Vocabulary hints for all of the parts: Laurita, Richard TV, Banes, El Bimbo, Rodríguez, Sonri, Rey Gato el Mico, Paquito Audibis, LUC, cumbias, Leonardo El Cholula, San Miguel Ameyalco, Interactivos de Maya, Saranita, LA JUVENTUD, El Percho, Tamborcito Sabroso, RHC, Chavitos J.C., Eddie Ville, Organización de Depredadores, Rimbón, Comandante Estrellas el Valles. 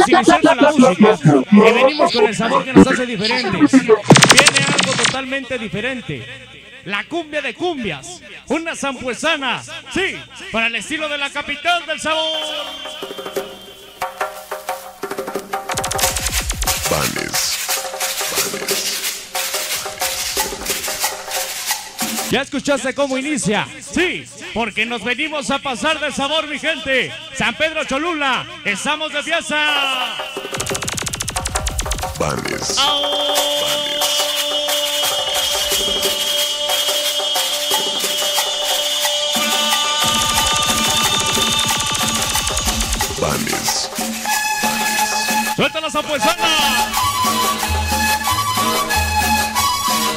musicalizar con la música y venimos con el sabor que nos hace diferentes. Viene algo totalmente diferente. La cumbia de cumbias, una sampuesana, sí, para el estilo de la capital del sabor. ¿Ya escuchaste cómo inicia? Sí, porque nos venimos a pasar de sabor, mi gente. San Pedro Cholula, estamos de fiesta. Banes. Banes. ¡Suelta la sampuesana!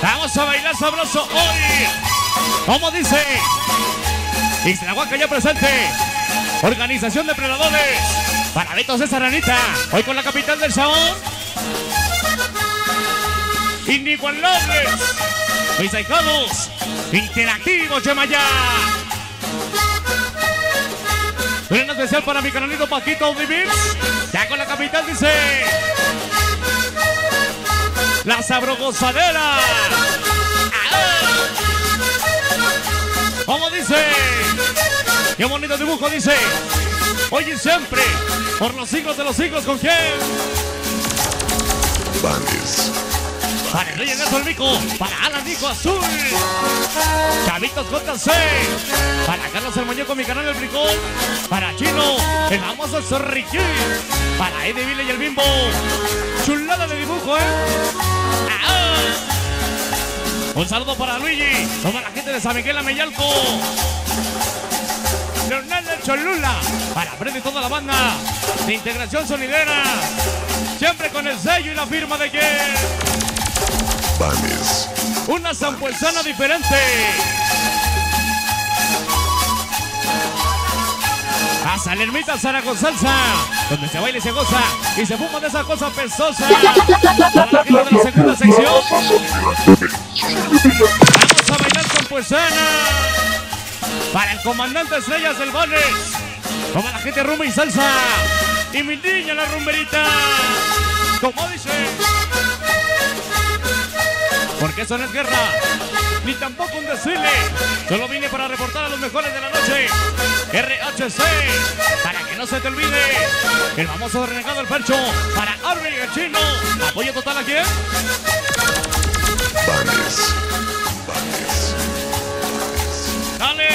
¡Vamos a bailar sabroso hoy! Como dice Ixtlahuaca ya presente, Organización de Depredadores, Paraditos de Saranita, hoy con la capital del sabor, Indigo Hernández, mis aislados, Interactivos de Maya. Un especial para mi canalito Paquito Audibis, ya con la capital dice la sabrogozadera. ¿Cómo dice? ¡Qué bonito dibujo! Dice: hoy y siempre, por los siglos de los siglos, ¿con quién? Banes. Para el Rey Gato el Mico, para Alan Mico Azul, Chavitos J.C., para Carlos El Moñeco, mi canal El Bricón, para Chino, el famoso Sorriquín, para Eddie Ville y El Bimbo. Chulada de dibujo, ¿eh? ¡Ah! Un saludo para Luigi, toda la gente de San Miguel Ameyalco, Leonardo El Cholula, para Brenda y toda la banda de integración sonidera, siempre con el sello y la firma de quien Banes. Una sampuesana diferente. A Salermita, Zaragoza, donde se baila y se goza y se fuma de esa cosa pesosa. Para la gente de la segunda sección, vamos a bailar sampuesana. Para el comandante Estrellas el Valles, como la gente rumba y salsa, y mi niña la rumberita, como dice. Porque eso no es guerra, ni tampoco un desfile. Solo vine para reportar a los mejores de la noche. RHC, para que no se te olvide. El famoso renegado El Percho, para Arby el Chino. Apoyo total aquí. Banes. Banes. Dale.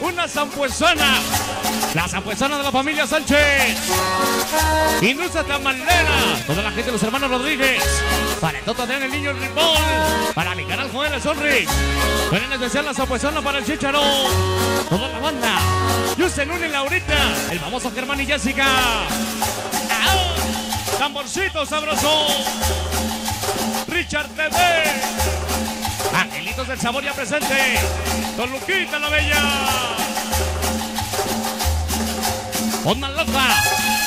Una sampuesana. La sampuesana de la familia Sánchez. Industria Tamanlena. Toda la gente de los hermanos Rodríguez. Para el Toto de el niño Rimbón. Para mi canal Joel el Sonri. Pero en especial la sampuesana para el Chicharo. Toda la banda. Yusen, Luna y Laurita. El famoso Germán y Jessica. ¡Ah! Tamborcito sabroso. Richard TV. Angelitos del sabor ya presente. Don Luquita la Bella. Onda loca,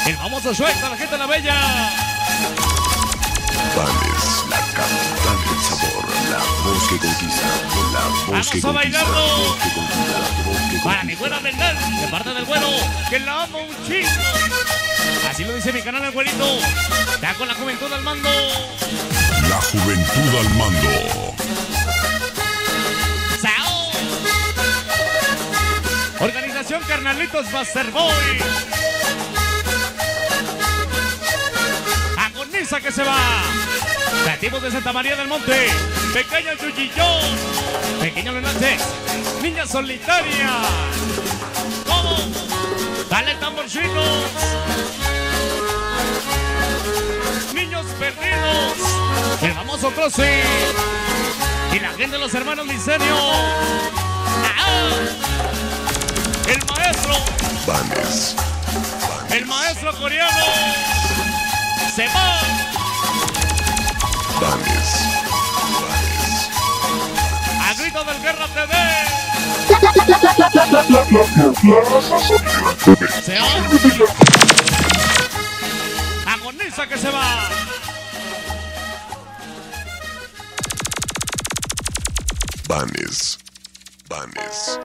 el famoso suelta, la gente de la bella. Banes, la capital del sabor, la voz que conquista, la voz que conquista. Vamos a bailarlo. Para mi güera Brenda, de parte del güero, que la amo un chingo. Así lo dice mi canal el güerito, está con la juventud al mando. La juventud al mando. ¡Sao! Organización Carnalitos Basterboy. Agoniza que se va. Nativos de Santa María del Monte. Pequeño Yuyillón. Pequeño Hernández. Niña solitaria. ¿Cómo? Dale tamborcitos. Niños perdidos. El famoso Croce. Y la gente de los hermanos Miserio. El maestro Banes. El maestro coreano se va. Banes. A grito del Guerra TV. Se va. Agoniza que se va. Banes. Banes.